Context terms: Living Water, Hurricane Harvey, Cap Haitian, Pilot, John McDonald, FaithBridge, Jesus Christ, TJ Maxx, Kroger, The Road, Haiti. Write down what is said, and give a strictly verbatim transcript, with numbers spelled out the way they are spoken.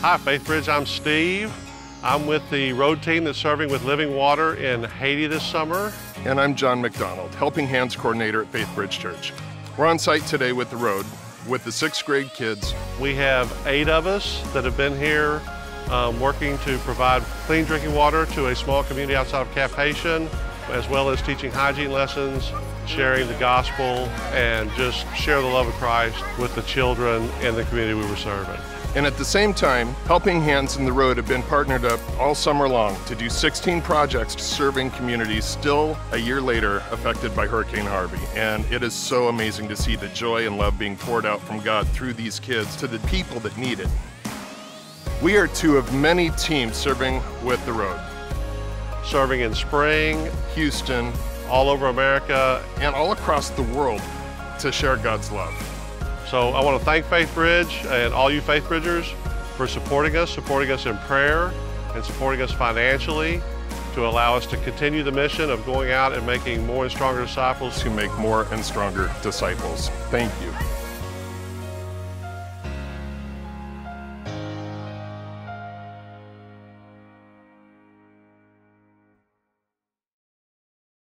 Hi, FaithBridge. I'm Steve. I'm with the Road team that's serving with Living Water in Haiti this summer. And I'm John McDonald, Helping Hands Coordinator at FaithBridge Church. We're on site today with the Road with the sixth grade kids. We have eight of us that have been here um, working to provide clean drinking water to a small community outside of Cap Haitian, as well as teaching hygiene lessons, sharing the gospel, and just share the love of Christ with the children and the community we were serving. And at the same time, Helping Hands and the Road have been partnered up all summer long to do sixteen projects serving communities still a year later affected by Hurricane Harvey. And it is so amazing to see the joy and love being poured out from God through these kids to the people that need it. We are two of many teams serving with the Road. Serving in Spring, Houston, all over America, and all across the world to share God's love. So I want to thank FaithBridge and all you FaithBridgers for supporting us, supporting us in prayer, and supporting us financially to allow us to continue the mission of going out and making more and stronger disciples. To make more and stronger disciples. Thank you.